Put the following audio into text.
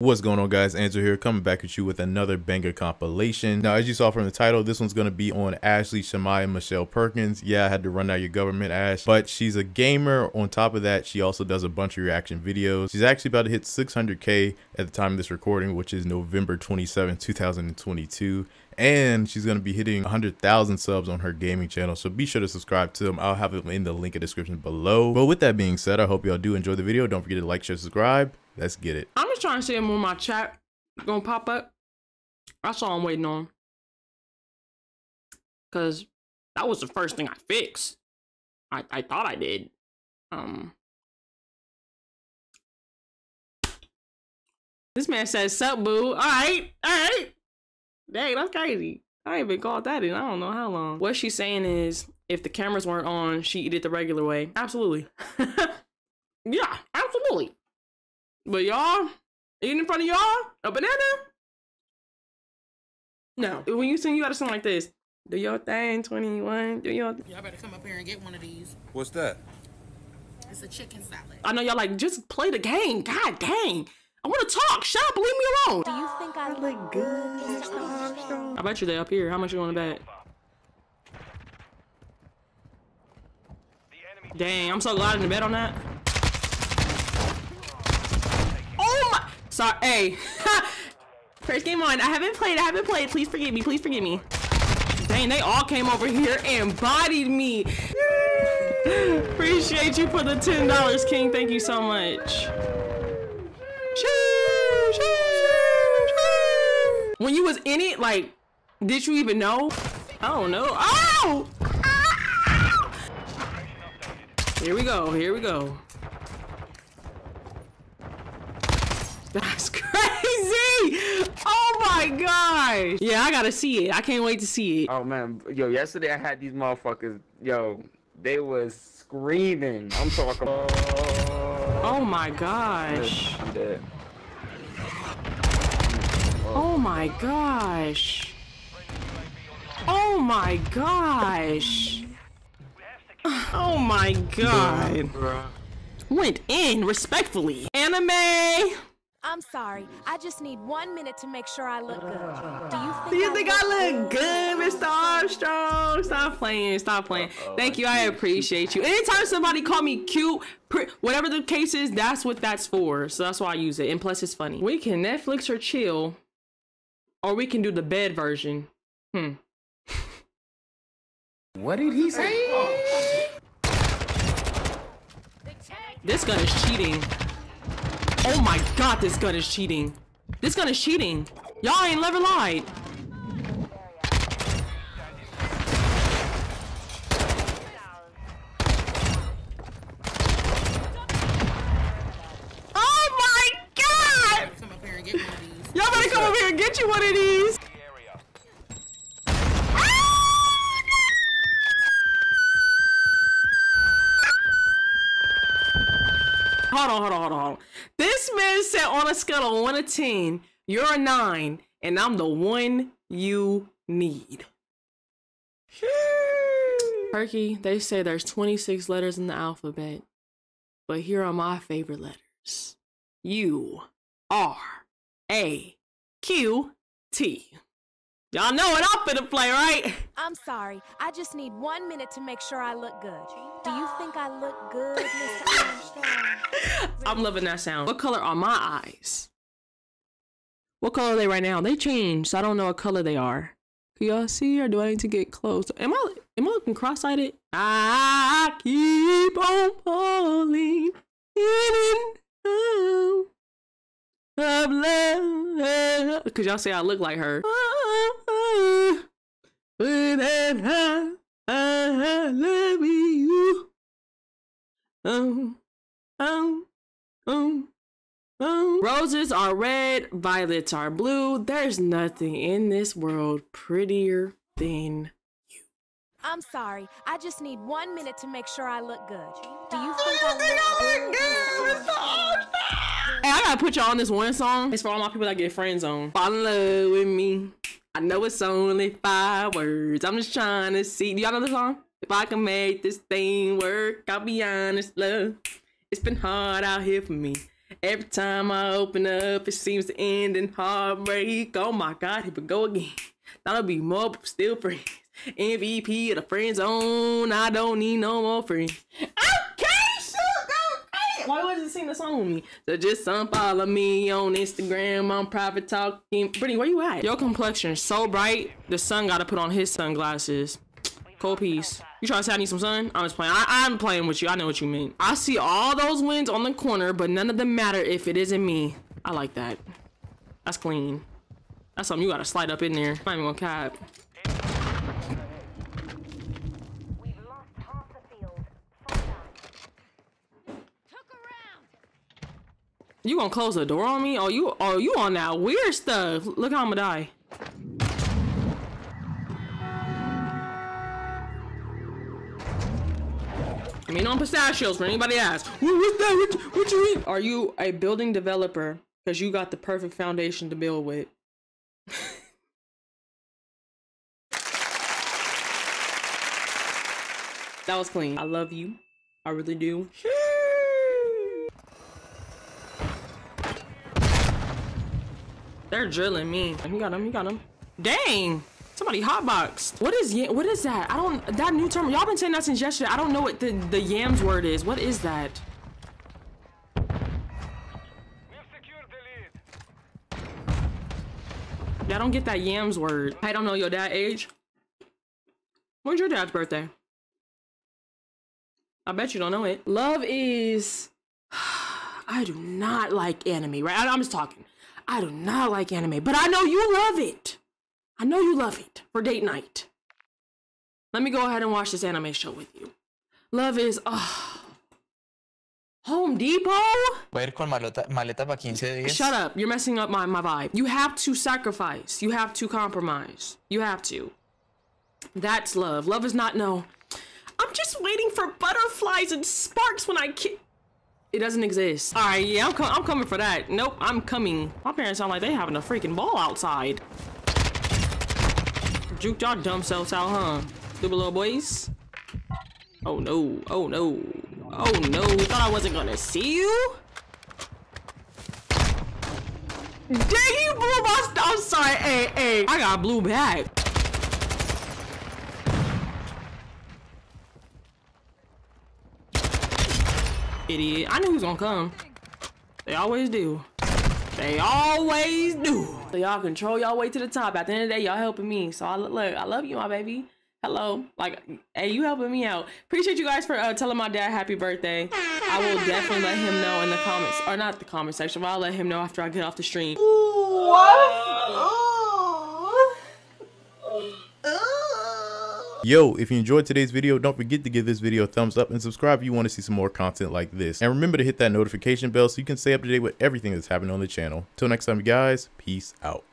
What's going on, guys? Angelo here, coming back at you with another banger compilation. Now, as you saw from the title, this one's going to be on Ashley Shamaya Michelle Perkins. Yeah, I had to run out your government, Ash, but she's a gamer. On top of that, she also does a bunch of reaction videos. She's actually about to hit 600K at the time of this recording, which is November 27, 2022. And she's going to be hitting 100,000 subs on her gaming channel, so be sure to subscribe to them. I'll have them in the link in the description below. But with that being said, I hope y'all do enjoy the video. Don't forget to like, share, subscribe. Let's get it. I'm just trying to see him on my chat. Gonna pop up. That's all I'm waiting on. Cause that was the first thing I fixed. I thought I did. This man says, "Sup, boo." All right, all right. Dang, that's crazy. I ain't been called that in I don't know how long. What she's saying is, if the cameras weren't on, she did it the regular way. Absolutely. Yeah, absolutely. But y'all, eating in front of y'all, a banana? No. When you sing, you gotta sing like this. Do your thing, 21, do your thing. Y'all better come up here and get one of these. What's that? It's a chicken salad. I know y'all like, just play the game. God dang. I wanna talk. Shut up, leave me alone. Do you think I look good, Mr. Armstrong? I bet you they up here. How much you wanna bet? Dang, I'm so glad I bet on that. Sorry, hey. First game on. I haven't played. Please forgive me. Please forgive me. Dang, they all came over here and bodied me. Appreciate you for the $10, King. Thank you so much. When you was in it, like, did you even know? I don't know. Oh! Here we go. Here we go. That's crazy! Oh my gosh! Yeah, I gotta see it. I can't wait to see it. Oh man, yo, yesterday I had these motherfuckers, yo, they was screaming. I'm talking. Oh my gosh. I'm dead. Oh my gosh. Oh my gosh. Oh my god. Went in respectfully. Anime! I'm sorry. I just need 1 minute to make sure I look good. Do you think I look good, Mr. Armstrong? Stop playing. Stop playing. Thank you. I appreciate you. Anytime somebody call me cute, whatever the case is, that's what that's for. So that's why I use it. And plus, it's funny. We can Netflix or chill, or we can do the bed version. Hmm. What did he say? Hey. This gun is cheating. Oh my god, this gun is cheating. This gun is cheating. Y'all ain't never lied. Oh my god! Y'all better come over here and get you one of these. Hold on. This man said on a scale of 1 to 10, you're a 9, and I'm the one you need. Perky, they say there's 26 letters in the alphabet, but here are my favorite letters. URAQT. Y'all know what I'm finna play, right? I'm sorry. I just need 1 minute to make sure I look good. Do you think I look good, Mr. Armstrong? I'm loving that sound. What color are my eyes? What color are they right now? They changed, so I don't know what color they are. Can y'all see, or do I need to get close? Am I looking cross-eyed? I keep on falling in and out of love. Because y'all say I look like her. I love you. Roses are red, violets are blue. There's nothing in this world prettier than you. I'm sorry. I just need 1 minute to make sure I look good. Do you think I look good? Hey, I gotta put y'all on this one song. It's for all my people that get friend zoned. Fall in love with me. I know it's only 5 words. I'm just trying to see. Do y'all know the song? If I can make this thing work, I'll be honest, love. It's been hard out here for me. Every time I open up, it seems to end in heartbreak. Oh my God, here we go again. Thought I'd be more, but still friends. MVP of the friend zone. I don't need no more friends. Why wasn't you singing the song with me? So just unfollow me on Instagram. I'm private talking. Brittany, where you at? Your complexion is so bright, the sun gotta put on his sunglasses. Cold piece. You trying to say I need some sun? I'm just playing. I'm playing with you. I know what you mean. I see all those wins on the corner, but none of them matter if it isn't me. I like that. That's clean. That's something you gotta slide up in there. I'm not even gonna cap. You gonna close the door on me? Oh, you on that weird stuff. Look how I'm gonna die. I mean, on pistachios for anybody asks. What's that? What you eat? Are you a building developer? Because you got the perfect foundation to build with. That was clean. I love you. I really do. They're drilling me. He got him, he got him. Dang, somebody hotboxed. What is that? That new term, y'all been saying that since yesterday. I don't know what the yams word is. What is that? We've secured the lead. Yeah, I don't get that yams word. I don't know your dad age. When's your dad's birthday? I bet you don't know it. Love is, I do not like anime, right? I'm just talking. I do not like anime, but I know you love it. I know you love it for date night. Let me go ahead and watch this anime show with you. Love is, Home Depot? Shut up, you're messing up my vibe. You have to sacrifice. You have to compromise. You have to. That's love. Love is not, no. I'm just waiting for butterflies and sparks when I kick. It doesn't exist. All right, yeah, I'm coming for that. Nope, I'm coming. My parents sound like they having a freaking ball outside. Juked y'all dumb selves out, huh? Stupid little boys. Oh no, oh no, oh no. Thought I wasn't gonna see you? Dang, you blew my stuff. I'm sorry, hey. I got blue back. Idiot. I knew who's gonna come. They always do. They always do. So y'all control y'all way to the top. At the end of the day, y'all helping me. So look, I love you, my baby. Hello. Like, hey, you helping me out. Appreciate you guys for telling my dad happy birthday. I will definitely let him know in the comments, or not the comment section, but I'll let him know after I get off the stream. Yo, if you enjoyed today's video, don't forget to give this video a thumbs up and subscribe if you want to see some more content like this. And remember to hit that notification bell so you can stay up to date with everything that's happening on the channel. Till next time, you guys, peace out.